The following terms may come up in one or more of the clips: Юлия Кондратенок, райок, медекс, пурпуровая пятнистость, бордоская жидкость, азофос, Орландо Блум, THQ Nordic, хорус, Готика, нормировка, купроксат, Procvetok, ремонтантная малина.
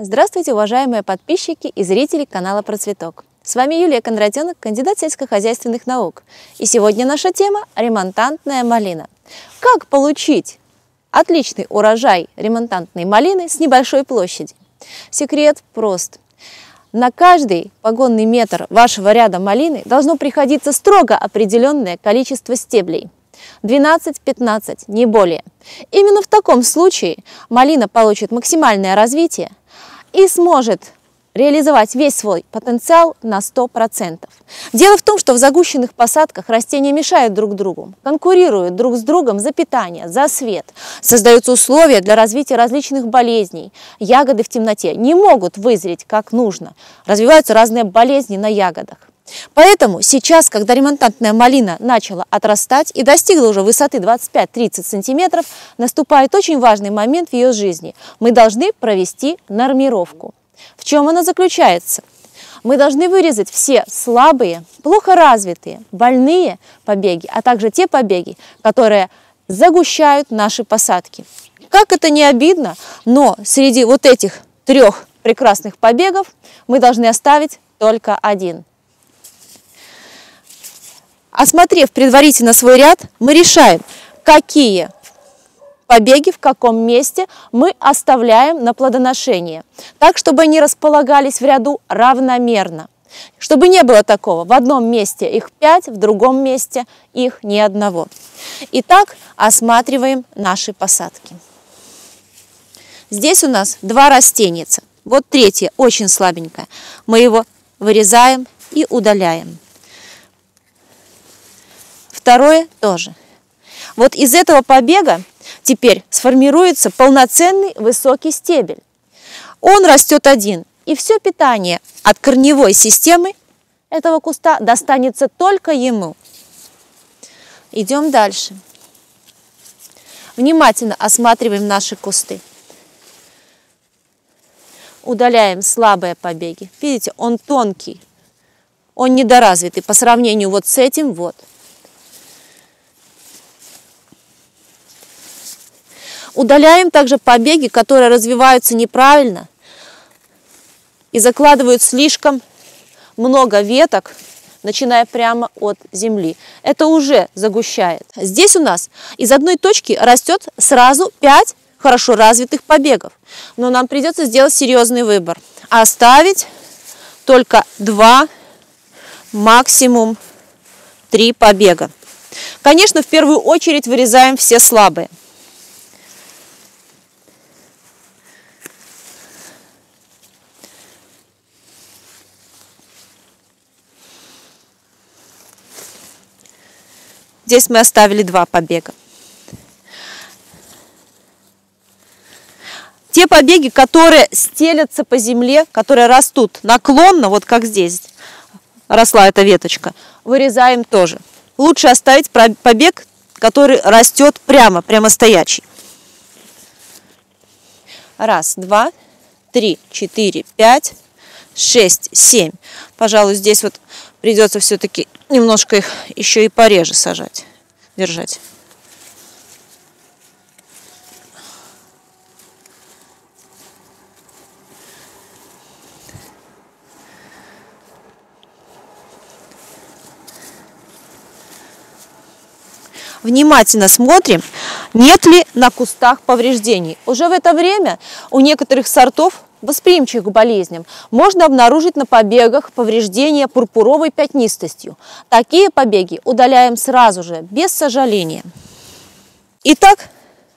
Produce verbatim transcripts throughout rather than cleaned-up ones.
Здравствуйте, уважаемые подписчики и зрители канала Процветок. С вами Юлия Кондратенок, кандидат сельскохозяйственных наук. И сегодня наша тема – ремонтантная малина. Как получить отличный урожай ремонтантной малины с небольшой площади? Секрет прост. На каждый погонный метр вашего ряда малины должно приходиться строго определенное количество стеблей. двенадцать-пятнадцать, не более. Именно в таком случае малина получит максимальное развитие и сможет реализовать весь свой потенциал на сто процентов. Дело в том, что в загущенных посадках растения мешают друг другу, конкурируют друг с другом за питание, за свет. Создаются условия для развития различных болезней. Ягоды в темноте не могут вызреть как нужно. Развиваются разные болезни на ягодах. Поэтому сейчас, когда ремонтантная малина начала отрастать и достигла уже высоты двадцать пять-тридцать сантиметров, наступает очень важный момент в ее жизни. Мы должны провести нормировку. В чем она заключается? Мы должны вырезать все слабые, плохо развитые, больные побеги, а также те побеги, которые загущают наши посадки. Как это не обидно, но среди вот этих трех прекрасных побегов мы должны оставить только один. Осмотрев предварительно свой ряд, мы решаем, какие побеги в каком месте мы оставляем на плодоношение, так, чтобы они располагались в ряду равномерно. Чтобы не было такого, в одном месте их пять, в другом месте их ни одного. Итак, осматриваем наши посадки. Здесь у нас два растеница. Вот третье, очень слабенькое. Мы его вырезаем и удаляем. Второе тоже. Вот из этого побега теперь сформируется полноценный высокий стебель. Он растет один, и все питание от корневой системы этого куста достанется только ему. Идем дальше. Внимательно осматриваем наши кусты. Удаляем слабые побеги. Видите, он тонкий, он недоразвитый по сравнению вот с этим вот. Удаляем также побеги, которые развиваются неправильно и закладывают слишком много веток, начиная прямо от земли. Это уже загущает. Здесь у нас из одной точки растет сразу пять хорошо развитых побегов. Но нам придется сделать серьезный выбор. Оставить только два, максимум три побега. Конечно, в первую очередь вырезаем все слабые. Здесь мы оставили два побега. Те побеги, которые стелятся по земле, которые растут наклонно, вот как здесь росла эта веточка, вырезаем тоже. Лучше оставить побег, который растет прямо, прямо стоячий. Раз, два, три, четыре, пять, шесть, семь. Пожалуй, здесь вот придется все-таки немножко их еще и пореже сажать, держать. Внимательно смотрим, нет ли на кустах повреждений. Уже в это время у некоторых сортов, восприимчивых к болезням, можно обнаружить на побегах повреждения пурпуровой пятнистостью. Такие побеги удаляем сразу же, без сожаления. Итак,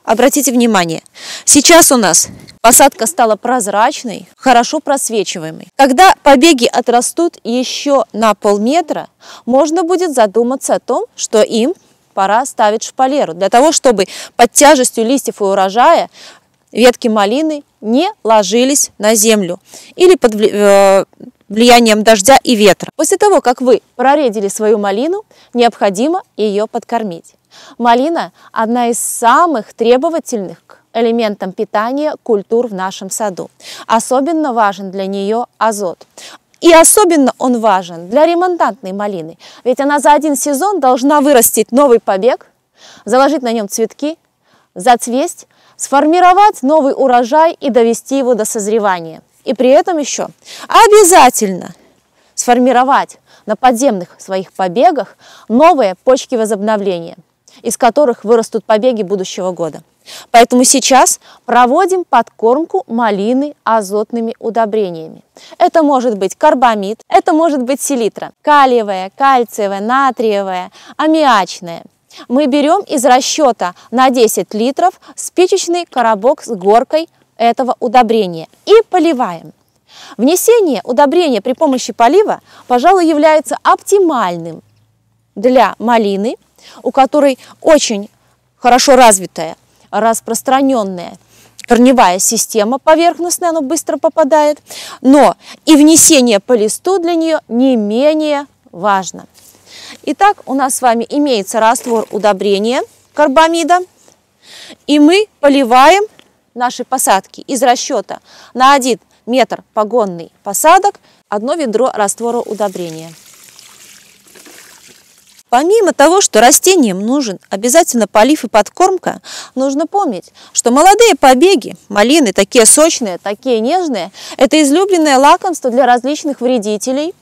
обратите внимание, сейчас у нас посадка стала прозрачной, хорошо просвечиваемой. Когда побеги отрастут еще на полметра, можно будет задуматься о том, что им пора ставить шпалеру, для того, чтобы под тяжестью листьев и урожая ветки малины не ложились на землю или под влиянием дождя и ветра. После того, как вы проредили свою малину, необходимо ее подкормить. Малина – одна из самых требовательных к элементам питания культур в нашем саду. Особенно важен для нее азот. И особенно он важен для ремонтантной малины, ведь она за один сезон должна вырастить новый побег, заложить на нем цветки, зацвесть, сформировать новый урожай и довести его до созревания. И при этом еще обязательно сформировать на подземных своих побегах новые почки возобновления, из которых вырастут побеги будущего года. Поэтому сейчас проводим подкормку малины азотными удобрениями. Это может быть карбамид, это может быть селитра, калиевая, кальциевая, натриевая, аммиачная. Мы берем из расчета на десять литров спичечный коробок с горкой этого удобрения и поливаем. Внесение удобрения при помощи полива, пожалуй, является оптимальным для малины, у которой очень хорошо развитая, распространенная корневая система поверхностная, она быстро попадает, но и внесение по листу для нее не менее важно. Итак, у нас с вами имеется раствор удобрения карбамида, и мы поливаем наши посадки из расчета на один метр погонный посадок одно ведро раствора удобрения. Помимо того, что растениям нужен обязательно полив и подкормка, нужно помнить, что молодые побеги малины, такие сочные, такие нежные, это излюбленное лакомство для различных вредителей.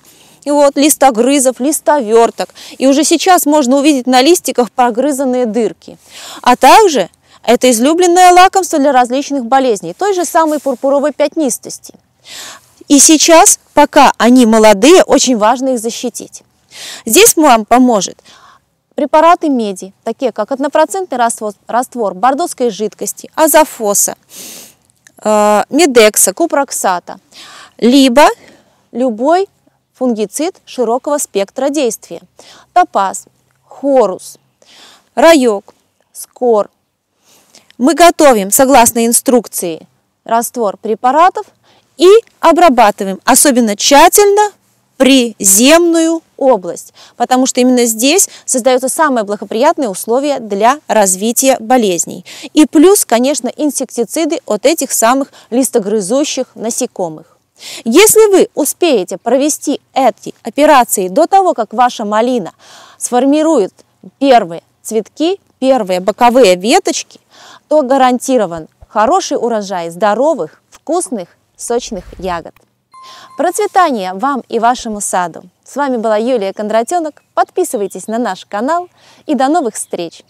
И вот листогрызов, листоверток. И уже сейчас можно увидеть на листиках прогрызанные дырки. А также это излюбленное лакомство для различных болезней, той же самой пурпуровой пятнистости. И сейчас, пока они молодые, очень важно их защитить. Здесь вам поможет препараты меди, такие как однопроцентный раствор, раствор бордоской жидкости, азофоса, э, медекса, купроксата, либо любой фунгицид широкого спектра действия. Топаз, хорус, райок, скор. Мы готовим, согласно инструкции, раствор препаратов и обрабатываем особенно тщательно приземную область, потому что именно здесь создаются самые благоприятные условия для развития болезней. И плюс, конечно, инсектициды от этих самых листогрызущих насекомых. Если вы успеете провести эти операции до того, как ваша малина сформирует первые цветки, первые боковые веточки, то гарантирован хороший урожай здоровых, вкусных, сочных ягод. Процветания вам и вашему саду! С вами была Юлия Кондратенок. Подписывайтесь на наш канал и до новых встреч!